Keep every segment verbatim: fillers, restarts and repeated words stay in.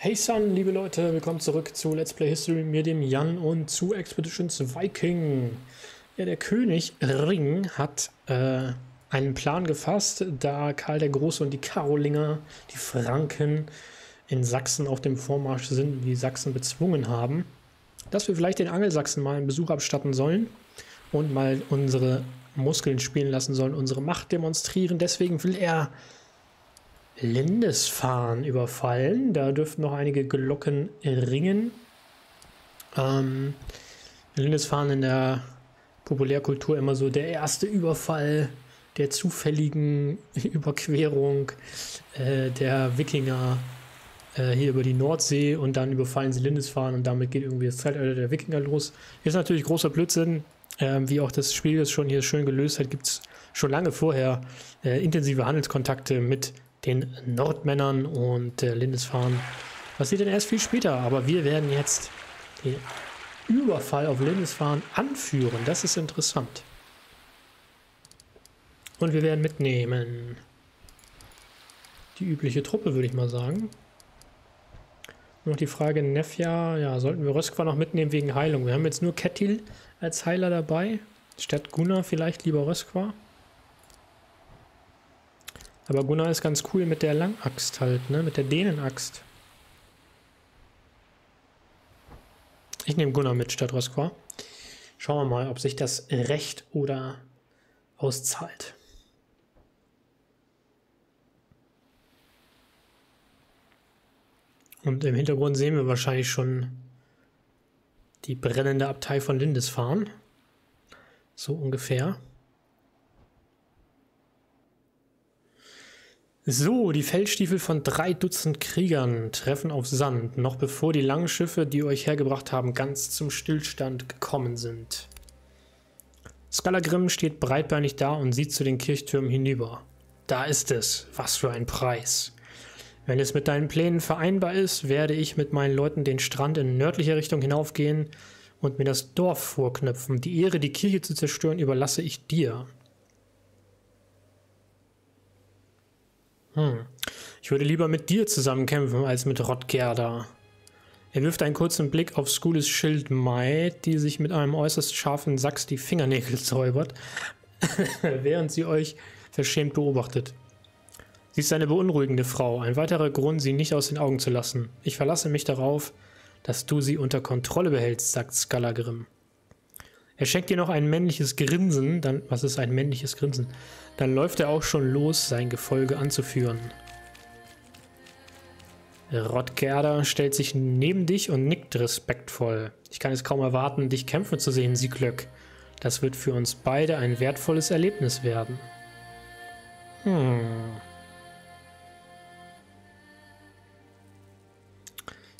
Hey Sun, liebe Leute, willkommen zurück zu Let's Play History, mir dem Jan und zu Expeditions Viking. Ja, der König Ring hat äh, einen Plan gefasst, da Karl der Große und die Karolinger, die Franken, in Sachsen auf dem Vormarsch sind, die Sachsen bezwungen haben, dass wir vielleicht den Angelsachsen mal einen Besuch abstatten sollen und mal unsere Muskeln spielen lassen sollen, unsere Macht demonstrieren. Deswegen will er Lindisfarne überfallen. Da dürften noch einige Glocken ringen. Ähm, Lindisfarne in der Populärkultur immer so der erste Überfall der zufälligen Überquerung äh, der Wikinger äh, hier über die Nordsee, und dann überfallen sie Lindisfarne und damit geht irgendwie das Zeitalter der Wikinger los. Ist natürlich großer Blödsinn. Ähm, wie auch das Spiel es schon hier schön gelöst hat, gibt es schon lange vorher äh, intensive Handelskontakte mit den Nordmännern und äh, Lindisfarne. Was sieht denn erst viel später? Aber wir werden jetzt den Überfall auf Lindisfarne anführen. Das ist interessant. Und wir werden mitnehmen die übliche Truppe, würde ich mal sagen. Noch die Frage Nefja. Ja, sollten wir Røskva noch mitnehmen wegen Heilung? Wir haben jetzt nur Kettil als Heiler dabei. Statt Gunnar vielleicht lieber Røskva. Aber Gunnar ist ganz cool mit der Langaxt halt, ne? Mit der Dänenaxt. Ich nehme Gunnar mit statt Røskva. Schauen wir mal, ob sich das recht oder auszahlt. Und im Hintergrund sehen wir wahrscheinlich schon die brennende Abtei von Lindisfarne. So ungefähr. So, die Feldstiefel von drei Dutzend Kriegern treffen auf Sand, noch bevor die langen Schiffe, die euch hergebracht haben, ganz zum Stillstand gekommen sind. Skallagrim steht breitbeinig da und sieht zu den Kirchtürmen hinüber. Da ist es. Was für ein Preis. Wenn es mit deinen Plänen vereinbar ist, werde ich mit meinen Leuten den Strand in nördlicher Richtung hinaufgehen und mir das Dorf vorknöpfen. Die Ehre, die Kirche zu zerstören, überlasse ich dir. Hm. Ich würde lieber mit dir zusammenkämpfen als mit Rotgerda. Er wirft einen kurzen Blick auf Skules Schildmaid, die sich mit einem äußerst scharfen Sachs die Fingernägel säubert, während sie euch verschämt beobachtet. Sie ist eine beunruhigende Frau, ein weiterer Grund, sie nicht aus den Augen zu lassen. Ich verlasse mich darauf, dass du sie unter Kontrolle behältst, sagt Skallagrim. Er schenkt dir noch ein männliches Grinsen, dann, was ist ein männliches Grinsen? Dann läuft er auch schon los, sein Gefolge anzuführen. Rotgerda stellt sich neben dich und nickt respektvoll. Ich kann es kaum erwarten, dich kämpfen zu sehen, Siglaug. Das wird für uns beide ein wertvolles Erlebnis werden. Hm.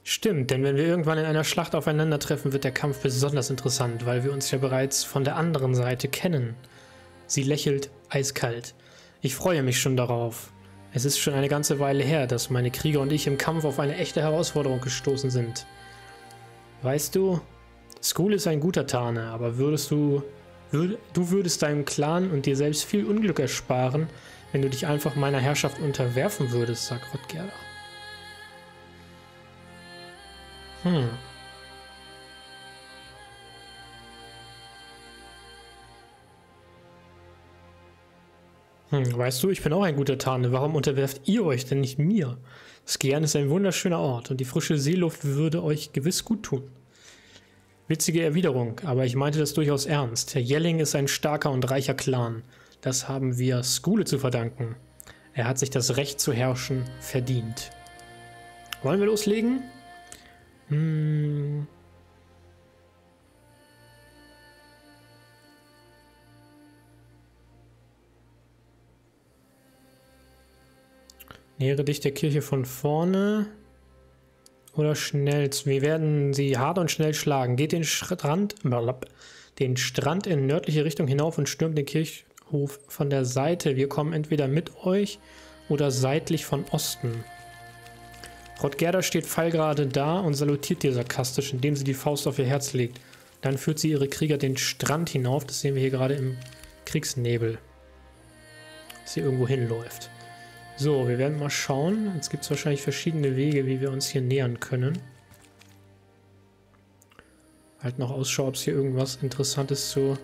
Stimmt, denn wenn wir irgendwann in einer Schlacht aufeinandertreffen, wird der Kampf besonders interessant, weil wir uns ja bereits von der anderen Seite kennen. Sie lächelt eiskalt. Ich freue mich schon darauf. Es ist schon eine ganze Weile her, dass meine Krieger und ich im Kampf auf eine echte Herausforderung gestoßen sind. Weißt du, Skule ist ein guter Tarner, aber würdest du, würd, du würdest deinem Clan und dir selbst viel Unglück ersparen, wenn du dich einfach meiner Herrschaft unterwerfen würdest, sagt Rotgerda. Hm. Hm, weißt du, ich bin auch ein guter Tarner. Warum unterwerft ihr euch denn nicht mir? Skjern ist ein wunderschöner Ort und die frische Seeluft würde euch gewiss gut tun. Witzige Erwiderung, aber ich meinte das durchaus ernst. Herr Jelling ist ein starker und reicher Clan. Das haben wir Skule zu verdanken. Er hat sich das Recht zu herrschen verdient. Wollen wir loslegen? Hm... Nähere dich der Kirche von vorne oder schnell. Wir werden sie hart und schnell schlagen. Geht den Strand, den Strand in nördliche Richtung hinauf und stürmt den Kirchhof von der Seite. Wir kommen entweder mit euch oder seitlich von Osten. Rotgerda steht fallgerade da und salutiert dir sarkastisch, indem sie die Faust auf ihr Herz legt. Dann führt sie ihre Krieger den Strand hinauf. Das sehen wir hier gerade im Kriegsnebel, dass sie irgendwo hinläuft. So, wir werden mal schauen. Jetzt gibt es wahrscheinlich verschiedene Wege, wie wir uns hier nähern können. Halt noch Ausschau, ob es hier irgendwas Interessantes zu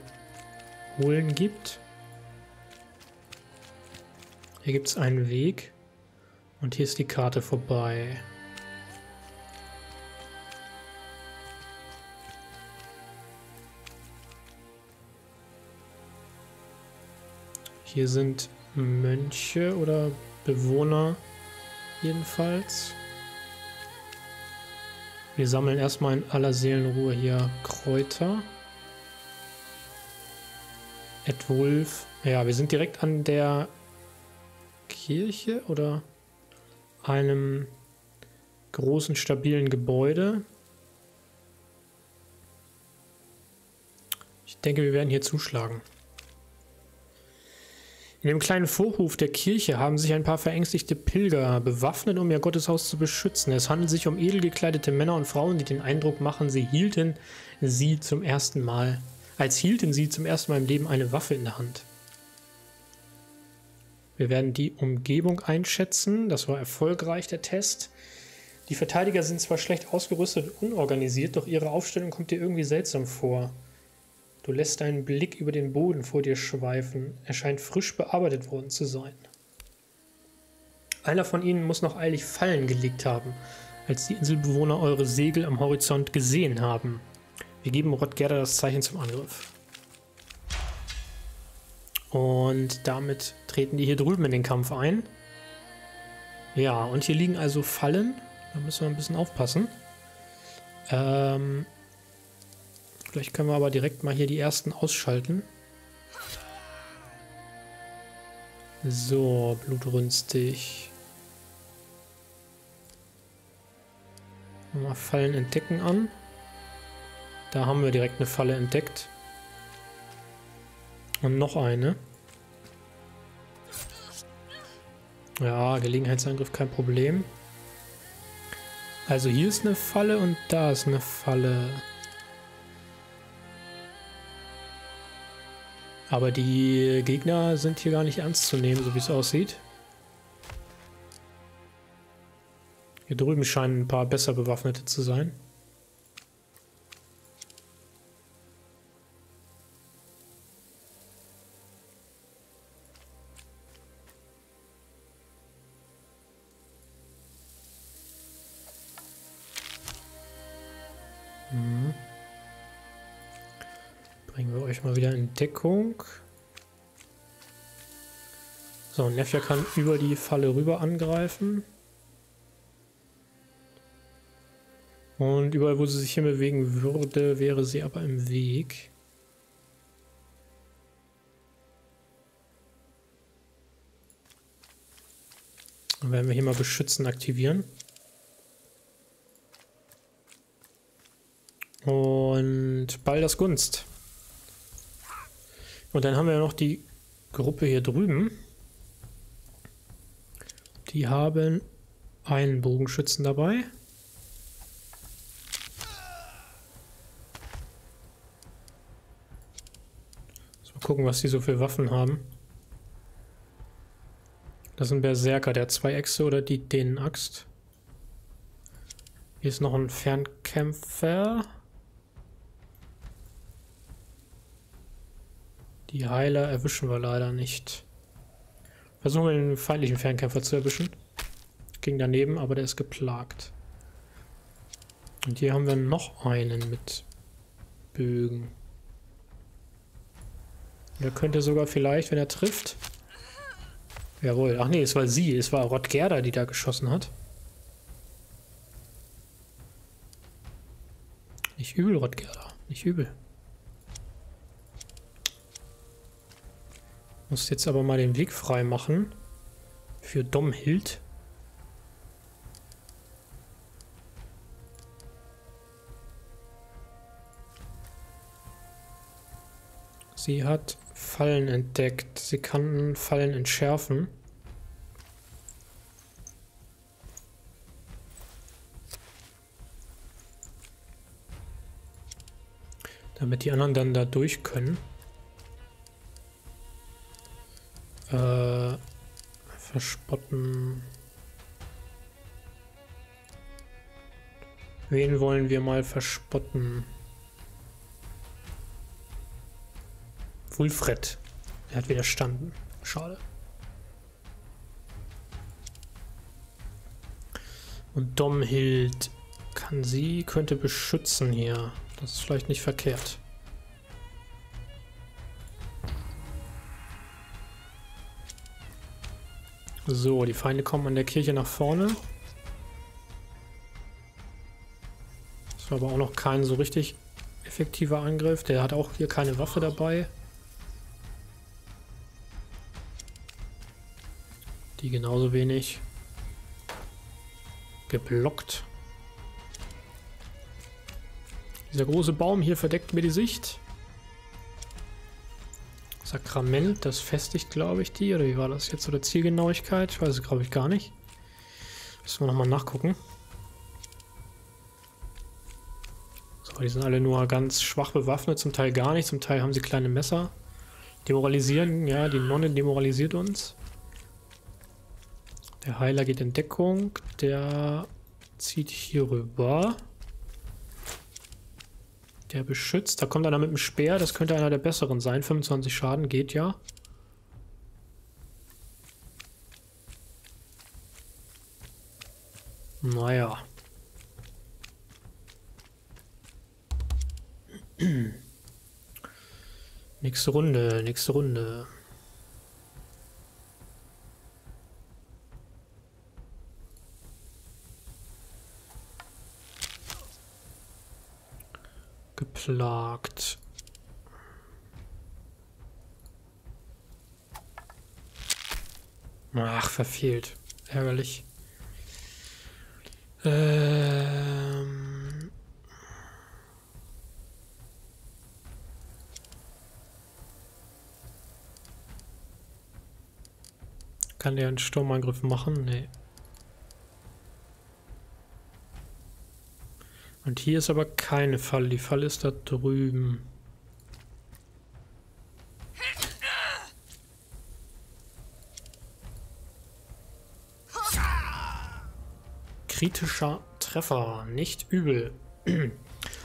holen gibt. Hier gibt es einen Weg. Und hier ist die Karte vorbei. Hier sind Mönche oder Bewohner jedenfalls. Wir sammeln erstmal in aller Seelenruhe hier Kräuter. Edwulf. Ja, wir sind direkt an der Kirche oder einem großen, stabilen Gebäude. Ich denke, wir werden hier zuschlagen. In dem kleinen Vorhof der Kirche haben sich ein paar verängstigte Pilger bewaffnet, um ihr Gotteshaus zu beschützen. Es handelt sich um edel gekleidete Männer und Frauen, die den Eindruck machen, sie hielten sie zum ersten Mal, als hielten sie zum ersten Mal im Leben eine Waffe in der Hand. Wir werden die Umgebung einschätzen. Das war erfolgreich, der Test. Die Verteidiger sind zwar schlecht ausgerüstet und unorganisiert, doch ihre Aufstellung kommt dir irgendwie seltsam vor. Du lässt einen Blick über den Boden vor dir schweifen. Er scheint frisch bearbeitet worden zu sein. Einer von ihnen muss noch eilig Fallen gelegt haben, als die Inselbewohner eure Segel am Horizont gesehen haben. Wir geben Rotgerda das Zeichen zum Angriff. Und damit treten die hier drüben in den Kampf ein. Ja, und hier liegen also Fallen. Da müssen wir ein bisschen aufpassen. Ähm... Vielleicht können wir aber direkt mal hier die ersten ausschalten. So, blutrünstig. Mal Fallen entdecken an. Da haben wir direkt eine Falle entdeckt. Und noch eine. Ja, Gelegenheitsangriff, kein Problem. Also hier ist eine Falle und da ist eine Falle. Aber die Gegner sind hier gar nicht ernst zu nehmen, so wie es aussieht. Hier drüben scheinen ein paar besser bewaffnete zu sein. Mhm. Bringen wir euch mal wieder in Deckung. So, Nefja kann über die Falle rüber angreifen. Und überall, wo sie sich hin bewegen würde, wäre sie aber im Weg. Dann werden wir hier mal Beschützen aktivieren. Und Balders Gunst. Und dann haben wir noch die Gruppe hier drüben. Die haben einen Bogenschützen dabei. So, mal gucken, was die so für Waffen haben. Das ist ein Berserker, der hat zwei Äxte oder die Dänen-Axt. Hier ist noch ein Fernkämpfer. Die Heiler erwischen wir leider nicht. Versuchen wir den feindlichen Fernkämpfer zu erwischen. Ging daneben, aber der ist geplagt. Und hier haben wir noch einen mit Bögen. Der könnte sogar vielleicht, wenn er trifft... Jawohl. Ach nee, es war sie. Es war Rotgerda, die da geschossen hat. Nicht übel, Rotgerda. Nicht übel. Muss jetzt aber mal den Weg frei machen für Domhild. Sie hat Fallen entdeckt. Sie kann Fallen entschärfen. Damit die anderen dann da durch können. verspotten. Wen wollen wir mal verspotten? Wulfred. Er hat widerstanden. Schade. Und Domhild kann sie, könnte beschützen hier. Das ist vielleicht nicht verkehrt. So, die Feinde kommen an der Kirche nach vorne. Das war aber auch noch kein so richtig effektiver Angriff. Der hat auch hier keine Waffe dabei. Die genauso wenig. Geblockt. Dieser große Baum hier verdeckt mir die Sicht. Sakrament, das festigt, glaube ich, die. Oder wie war das jetzt? Oder Zielgenauigkeit? Ich weiß es, glaube ich, gar nicht. Müssen wir nochmal nachgucken. So, die sind alle nur ganz schwach bewaffnet. Zum Teil gar nicht. Zum Teil haben sie kleine Messer. Demoralisieren. Ja, die Nonne demoralisiert uns. Der Heiler geht in Deckung. Der zieht hier rüber. Der beschützt. Da kommt einer mit dem Speer. Das könnte einer der besseren sein. fünfundzwanzig Schaden geht ja. Naja. Nächste Runde, nächste Runde. Geplagt. Ach, verfehlt. Ärgerlich. Ähm. Kann der einen Sturmangriff machen? Nee. Und hier ist aber keine Falle. Die Falle ist da drüben. Kritischer Treffer. Nicht übel.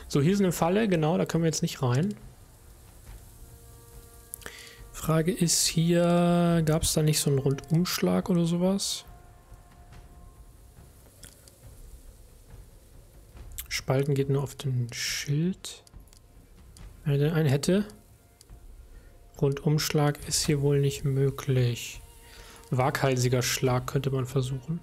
So, hier ist eine Falle. Genau, da können wir jetzt nicht rein. Frage ist hier, gab es da nicht so einen Rundumschlag oder sowas? Spalten geht nur auf den Schild. Wenn er denn einen hätte. Rundumschlag ist hier wohl nicht möglich. Waghalsiger Schlag könnte man versuchen.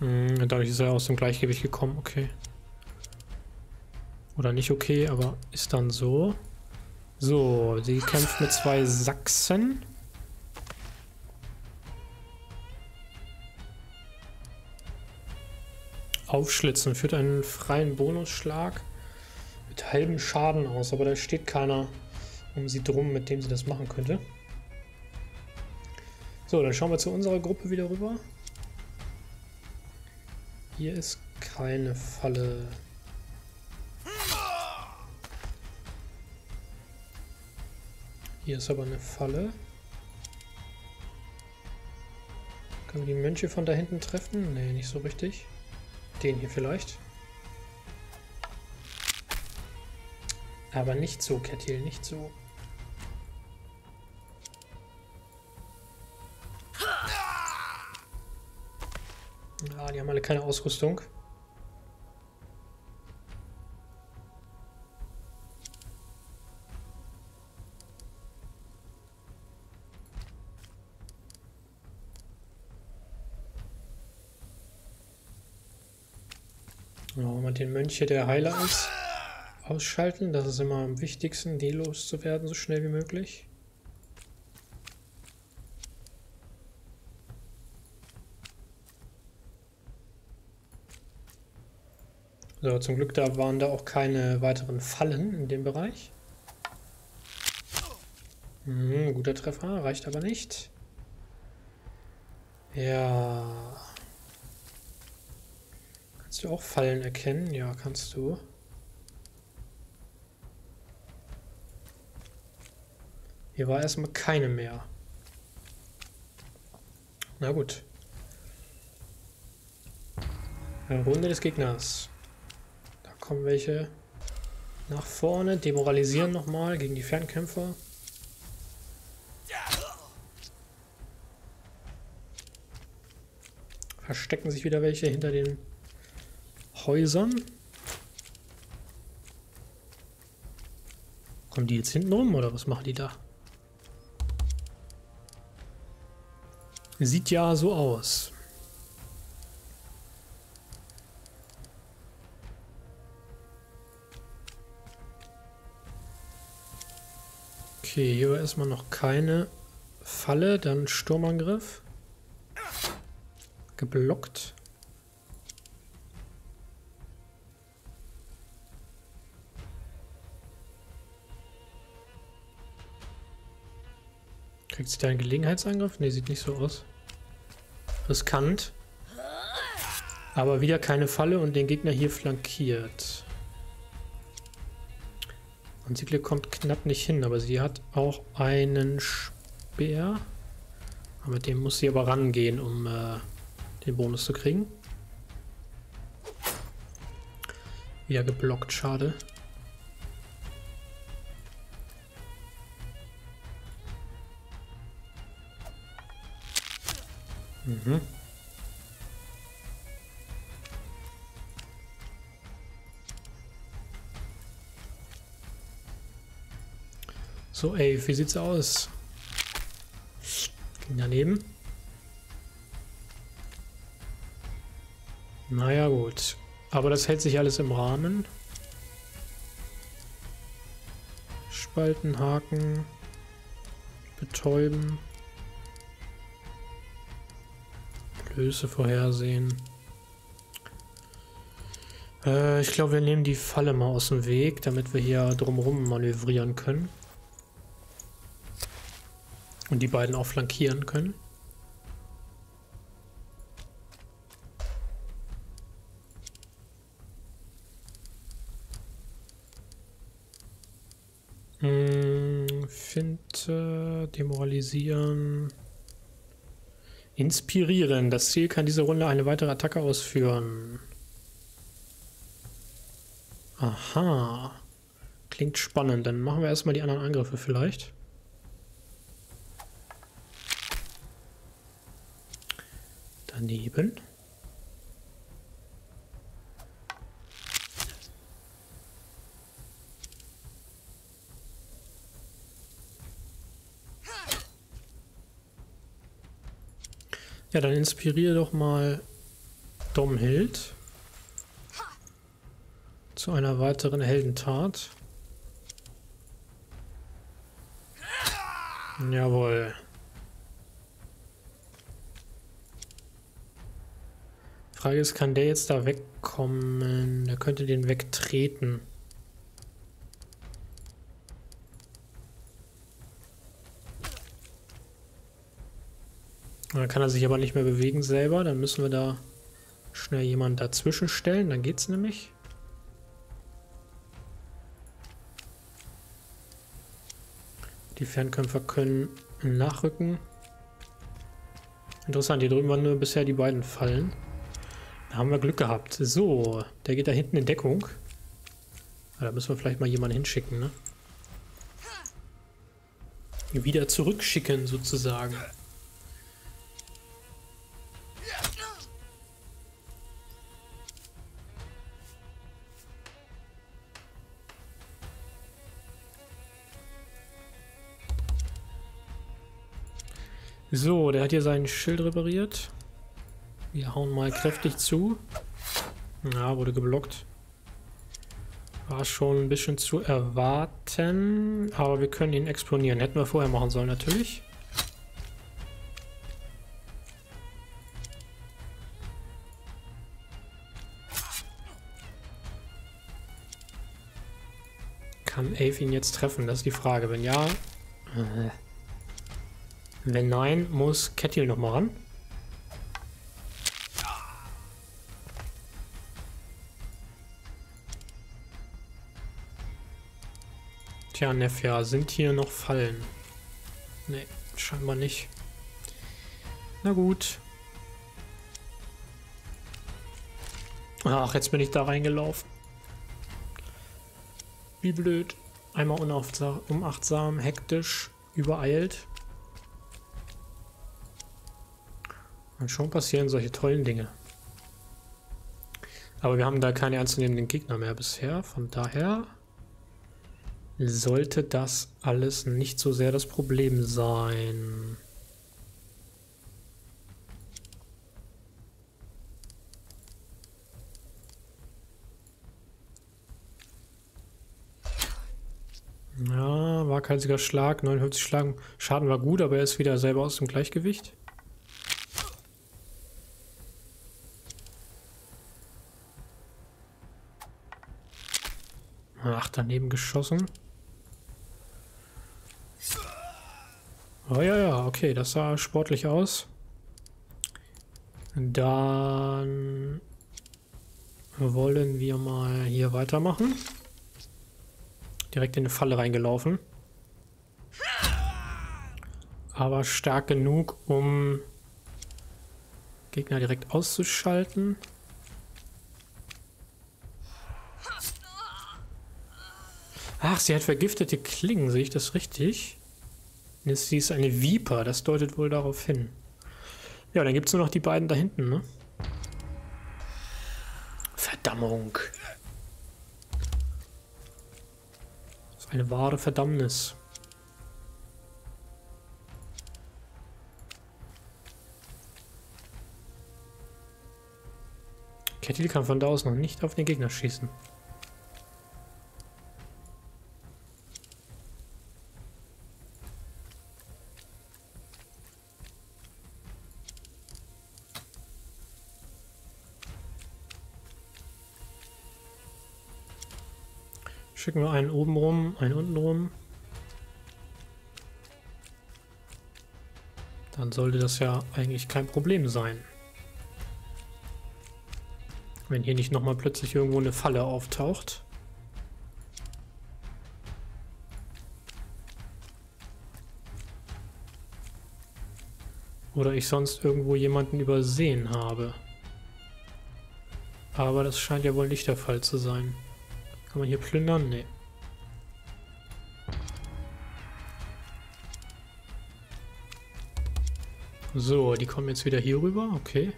Hm, dadurch ist er aus dem Gleichgewicht gekommen. Okay. Oder nicht okay, aber ist dann so. So, sie kämpft mit zwei Sachsen. Aufschlitzen führt einen freien Bonusschlag mit halbem Schaden aus, aber da steht keiner um sie drum, mit dem sie das machen könnte. So, dann schauen wir zu unserer Gruppe wieder rüber. Hier ist keine Falle. Hier ist aber eine Falle. Können wir die Mönche von da hinten treffen? Nee, nicht so richtig. Den hier vielleicht. Aber nicht so, Kettil, nicht so. Ah, die haben alle keine Ausrüstung. Den Mönch hier, der Heiler ist, ausschalten. Das ist immer am wichtigsten, die loszuwerden, so schnell wie möglich. So, zum Glück da waren da auch keine weiteren Fallen in dem Bereich. Hm, guter Treffer, reicht aber nicht. Ja... Kannst du auch Fallen erkennen? Ja, kannst du. Hier war erstmal keine mehr. Na gut. Runde des Gegners. Da kommen welche nach vorne, demoralisieren nochmal gegen die Fernkämpfer. Verstecken sich wieder welche hinter den Häusern. Kommen die jetzt hinten rum oder was machen die da? Sieht ja so aus. Okay, hier war erstmal noch keine Falle, dann Sturmangriff. Geblockt. Kriegt sie da einen Gelegenheitsangriff? Ne, sieht nicht so aus. Riskant. Aber wieder keine Falle und den Gegner hier flankiert. Und Siglaug kommt knapp nicht hin, aber sie hat auch einen Speer. Aber mit dem muss sie aber rangehen, um äh, den Bonus zu kriegen. Wieder geblockt, schade. Mhm. So, ey, wie sieht's aus? Ging daneben. Naja, gut. Aber das hält sich alles im Rahmen. Spalten, Haken, betäuben, Löse vorhersehen. Äh, ich glaube, wir nehmen die Falle mal aus dem Weg, damit wir hier drumherum manövrieren können. Und die beiden auch flankieren können. Hm, Finte, demoralisieren, inspirieren. Das Ziel kann diese Runde eine weitere Attacke ausführen. Aha. Klingt spannend. Dann machen wir erstmal die anderen Angriffe vielleicht. Daneben. Ja, dann inspiriere doch mal Domhild zu einer weiteren Heldentat. Jawohl. Frage ist, kann der jetzt da wegkommen? Der könnte den wegtreten. Dann kann er sich aber nicht mehr bewegen selber. Dann müssen wir da schnell jemanden dazwischen stellen. Dann geht's nämlich. Die Fernkämpfer können nachrücken. Interessant, hier drüben waren nur bisher die beiden Fallen. Da haben wir Glück gehabt. So, der geht da hinten in Deckung. Da müssen wir vielleicht mal jemanden hinschicken, ne? Wieder zurückschicken, sozusagen. So, der hat hier sein Schild repariert. Wir hauen mal kräftig zu. Ja, wurde geblockt. War schon ein bisschen zu erwarten, aber wir können ihn explodieren. Hätten wir vorher machen sollen, natürlich. Kann Ave ihn jetzt treffen? Das ist die Frage. Wenn ja, äh, wenn nein, muss Kettil nochmal ran. Tja, Nefja, sind hier noch Fallen? Nee, scheinbar nicht. Na gut. Ach, jetzt bin ich da reingelaufen. Wie blöd. Einmal unachtsam, hektisch, übereilt. Und schon passieren solche tollen Dinge. Aber wir haben da keine ernstzunehmenden Gegner mehr bisher. Von daher sollte das alles nicht so sehr das Problem sein. Ja, waghalsiger Schlag, neunundfünfzig Schlagen. Schaden war gut, aber er ist wieder selber aus dem Gleichgewicht. Ach, daneben geschossen. Oh ja, ja, okay, das sah sportlich aus. Dann wollen wir mal hier weitermachen. Direkt in eine Falle reingelaufen. Aber stark genug, um Gegner direkt auszuschalten. Ach, sie hat vergiftete Klingen, sehe ich das richtig? Sie ist eine Viper, das deutet wohl darauf hin. Ja, dann gibt es nur noch die beiden da hinten, ne? Verdammung. Das ist eine wahre Verdammnis. Kettil kann von da aus noch nicht auf den Gegner schießen. Schicken wir einen oben rum, einen unten rum. Dann sollte das ja eigentlich kein Problem sein. Wenn hier nicht nochmal plötzlich irgendwo eine Falle auftaucht. Oder ich sonst irgendwo jemanden übersehen habe. Aber das scheint ja wohl nicht der Fall zu sein. Kann man hier plündern? Nee. So, die kommen jetzt wieder hier rüber. Okay.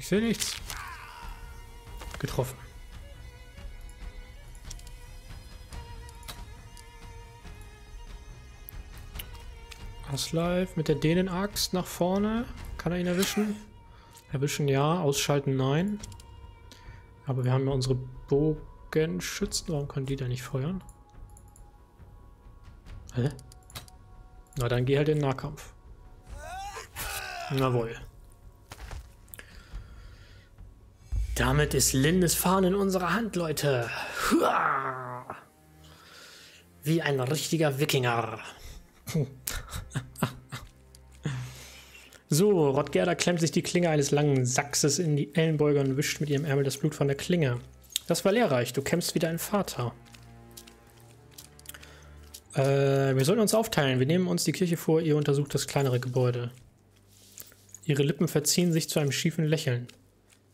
Ich sehe nichts. Getroffen. Live mit der Dänen-Axt nach vorne. Kann er ihn erwischen? Erwischen ja, ausschalten nein. Aber wir haben ja unsere Bogenschützen. Warum können die da nicht feuern? Hä? Na dann geh halt in den Nahkampf. Jawohl. Damit ist Lindisfarne in unserer Hand, Leute. Hua! Wie ein richtiger Wikinger. So, Rotgerda klemmt sich die Klinge eines langen Sachses in die Ellenbeuge und wischt mit ihrem Ärmel das Blut von der Klinge. Das war lehrreich, du kämpfst wie dein Vater. Äh, wir sollten uns aufteilen. Wir nehmen uns die Kirche vor, ihr untersucht das kleinere Gebäude. Ihre Lippen verziehen sich zu einem schiefen Lächeln.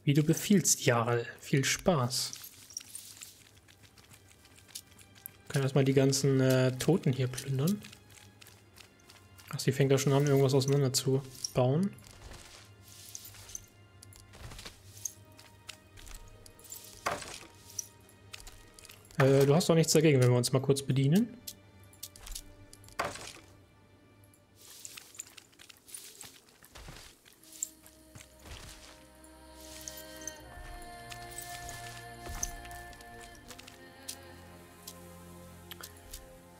Wie du befiehlst, Jarl. Viel Spaß. Wir können erstmal die ganzen äh, Toten hier plündern. Ach, sie fängt da schon an, irgendwas auseinander zu bauen. Äh, du hast doch nichts dagegen, wenn wir uns mal kurz bedienen.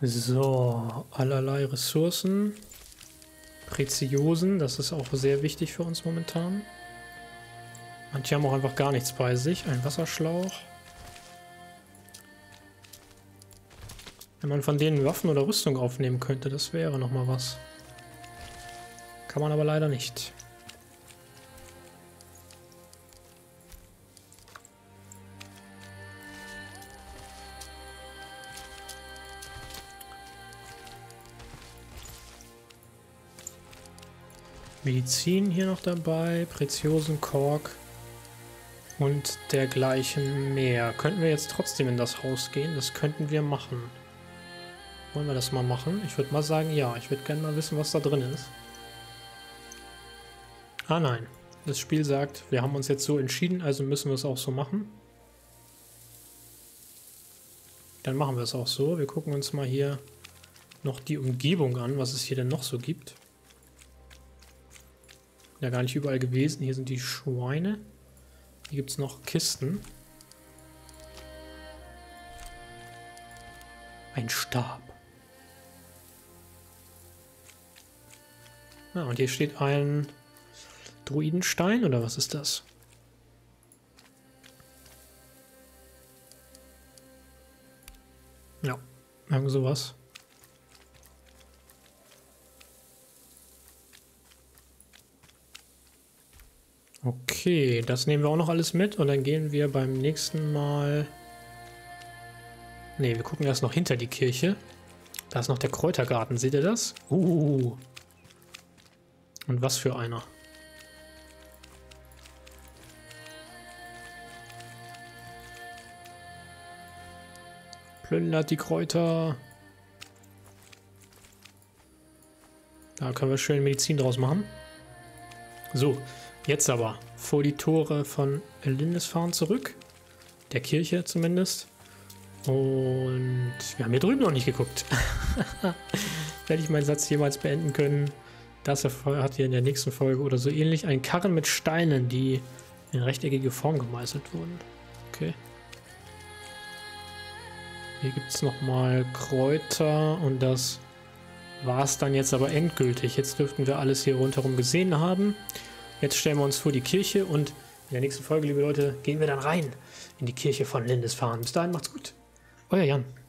So, allerlei Ressourcen. Preziosen, das ist auch sehr wichtig für uns momentan. Manche haben auch einfach gar nichts bei sich. Ein Wasserschlauch. Wenn man von denen Waffen oder Rüstung aufnehmen könnte, das wäre nochmal was. Kann man aber leider nicht. Medizin hier noch dabei, Preziosen, Kork und dergleichen mehr. Könnten wir jetzt trotzdem in das Haus gehen? Das könnten wir machen. Wollen wir das mal machen? Ich würde mal sagen, ja. Ich würde gerne mal wissen, was da drin ist. Ah nein, das Spiel sagt, wir haben uns jetzt so entschieden, also müssen wir es auch so machen. Dann machen wir es auch so. Wir gucken uns mal hier noch die Umgebung an, was es hier denn noch so gibt. Ja, gar nicht überall gewesen. Hier sind die Schweine. Hier gibt es noch Kisten. Ein Stab. Ah, und hier steht ein Druidenstein, oder was ist das? Ja, irgend sowas. Okay, das nehmen wir auch noch alles mit und dann gehen wir beim nächsten Mal... Ne, wir gucken erst noch hinter die Kirche. Da ist noch der Kräutergarten, seht ihr das? Uh. Und was für einer. Plündert die Kräuter. Da können wir schön Medizin draus machen. So. Jetzt aber vor die Tore von Lindisfarne zurück, der Kirche zumindest. Und wir haben hier drüben noch nicht geguckt. Werde ich meinen Satz jemals beenden können? Das hat hier in der nächsten Folge oder so ähnlich. Ein Karren mit Steinen, die in rechteckige Form gemeißelt wurden. Okay. Hier gibt es nochmal Kräuter und das war es dann jetzt aber endgültig. Jetzt dürften wir alles hier rundherum gesehen haben. Jetzt stellen wir uns vor die Kirche und in der nächsten Folge, liebe Leute, gehen wir dann rein in die Kirche von Lindisfarne. Bis dahin, macht's gut. Euer Jan.